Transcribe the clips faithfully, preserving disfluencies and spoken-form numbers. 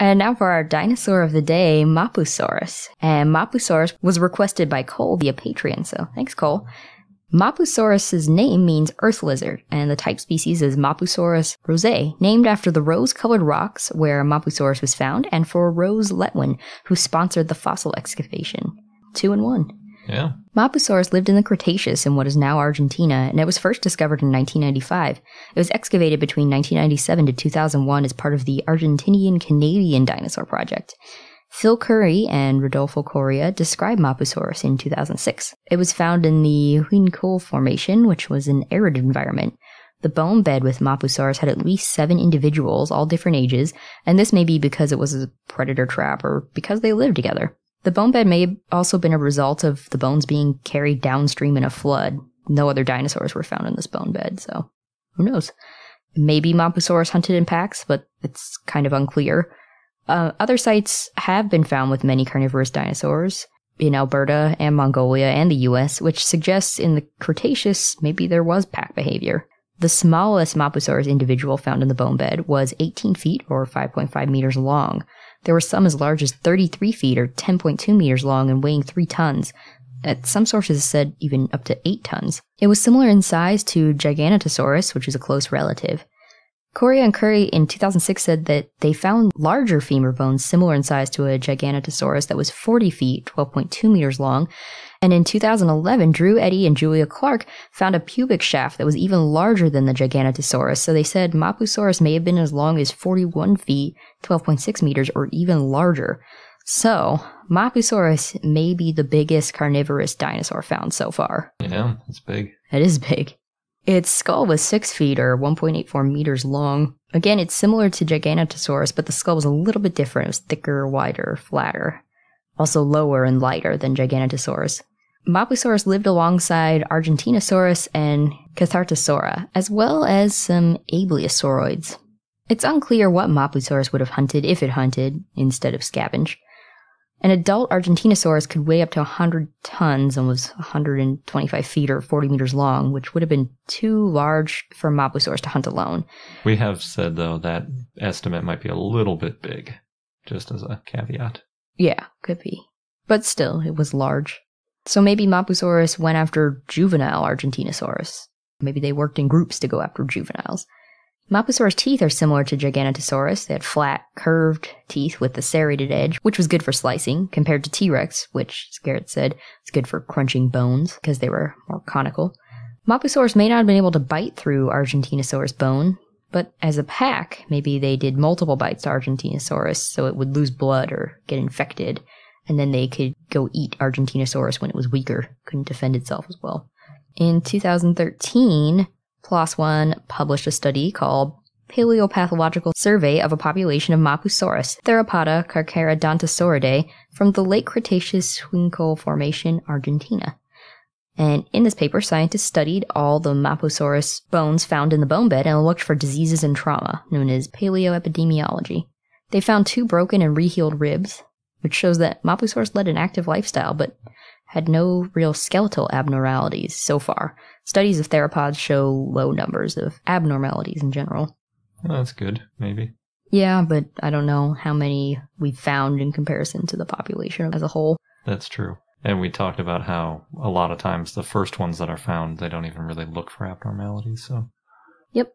And now for our dinosaur of the day, Mapusaurus. And Mapusaurus was requested by Cole via Patreon, so thanks, Cole. Mapusaurus's name means earth lizard, and the type species is Mapusaurus roseae, named after the rose-colored rocks where Mapusaurus was found, and for Rose Letwin, who sponsored the fossil excavation. Two and one. Yeah. Mapusaurus lived in the Cretaceous in what is now Argentina, and it was first discovered in nineteen ninety-five. It was excavated between nineteen ninety-seven to two thousand one as part of the Argentinian-Canadian Dinosaur Project. Phil Currie and Rodolfo Coria described Mapusaurus in two thousand six. It was found in the Huincul Formation, which was an arid environment. The bone bed with Mapusaurus had at least seven individuals, all different ages, and this may be because it was a predator trap or because they lived together. The bone bed may have also been a result of the bones being carried downstream in a flood. No other dinosaurs were found in this bone bed, so who knows? Maybe Mapusaurus hunted in packs, but it's kind of unclear. Uh, other sites have been found with many carnivorous dinosaurs in Alberta and Mongolia and the U S, which suggests in the Cretaceous maybe there was pack behavior. The smallest Mapusaurus individual found in the bone bed was eighteen feet or five point five meters long. There were some as large as thirty-three feet or ten point two meters long and weighing three tons. At some sources said even up to eight tons. It was similar in size to Giganotosaurus, which is a close relative. Coria and Currie in two thousand six said that they found larger femur bones similar in size to a Giganotosaurus that was forty feet, twelve point two meters long. And in two thousand eleven, Drew Eddy and Julia Clarke found a pubic shaft that was even larger than the Giganotosaurus, so they said Mapusaurus may have been as long as forty-one feet, twelve point six meters, or even larger. So, Mapusaurus may be the biggest carnivorous dinosaur found so far. Yeah, it's big. It is big. Its skull was six feet or one point eight four meters long. Again, it's similar to Giganotosaurus, but the skull was a little bit different. It was thicker, wider, flatter. Also lower and lighter than Giganotosaurus. Mapusaurus lived alongside Argentinosaurus and Cathartosaurus, as well as some Abelisauroids. It's unclear what Mapusaurus would have hunted if it hunted, instead of scavenged. An adult Argentinosaurus could weigh up to one hundred tons and was one hundred twenty-five feet or forty meters long, which would have been too large for Mapusaurus to hunt alone. We have said, though, that estimate might be a little bit big, just as a caveat. Yeah, could be. But still, it was large. So maybe Mapusaurus went after juvenile Argentinosaurus. Maybe they worked in groups to go after juveniles. Mapusaurus teeth are similar to Giganotosaurus. They had flat, curved teeth with a serrated edge, which was good for slicing, compared to T-Rex, which, as Garrett said, is good for crunching bones, because they were more conical. Mapusaurus may not have been able to bite through Argentinosaurus bone, but as a pack, maybe they did multiple bites to Argentinosaurus, so it would lose blood or get infected, and then they could go eat Argentinosaurus when it was weaker, couldn't defend itself as well. In two thousand thirteen... PLOS One published a study called Paleopathological Survey of a Population of Mapusaurus, Theropoda Carcharodontosauridae, from the late Cretaceous Huincul Formation, Argentina. And in this paper, scientists studied all the Mapusaurus bones found in the bone bed and looked for diseases and trauma, known as paleoepidemiology. They found two broken and rehealed ribs, which shows that Mapusaurus led an active lifestyle, but had no real skeletal abnormalities so far. Studies of theropods show low numbers of abnormalities in general. Well, that's good, maybe. Yeah, but I don't know how many we've found in comparison to the population as a whole. That's true. And we talked about how a lot of times the first ones that are found, they don't even really look for abnormalities, so... Yep.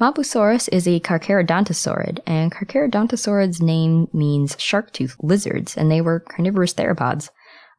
Mapusaurus is a Carcharodontosaurid, and Carcharodontosaurids' name means shark-toothed lizards, and they were carnivorous theropods.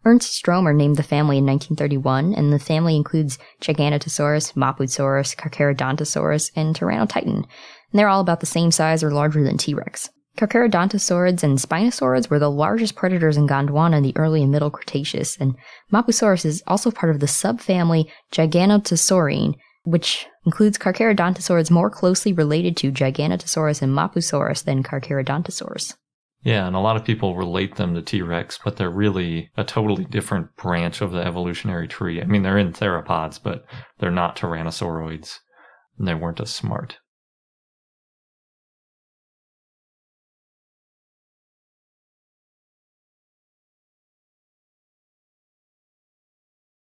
Ernst Stromer named the family in nineteen thirty-one, and the family includes Giganotosaurus, Mapusaurus, Carcharodontosaurus, and Tyrannotitan, and they're all about the same size or larger than T-Rex. Carcharodontosaurids and Spinosaurids were the largest predators in Gondwana in the early and middle Cretaceous, and Mapusaurus is also part of the subfamily Giganotosaurine, which includes Carcharodontosaurids more closely related to Giganotosaurus and Mapusaurus than Carcharodontosaurus. Yeah, and a lot of people relate them to T-Rex, but they're really a totally different branch of the evolutionary tree. I mean, they're in theropods, but they're not tyrannosauroids, and they weren't as smart.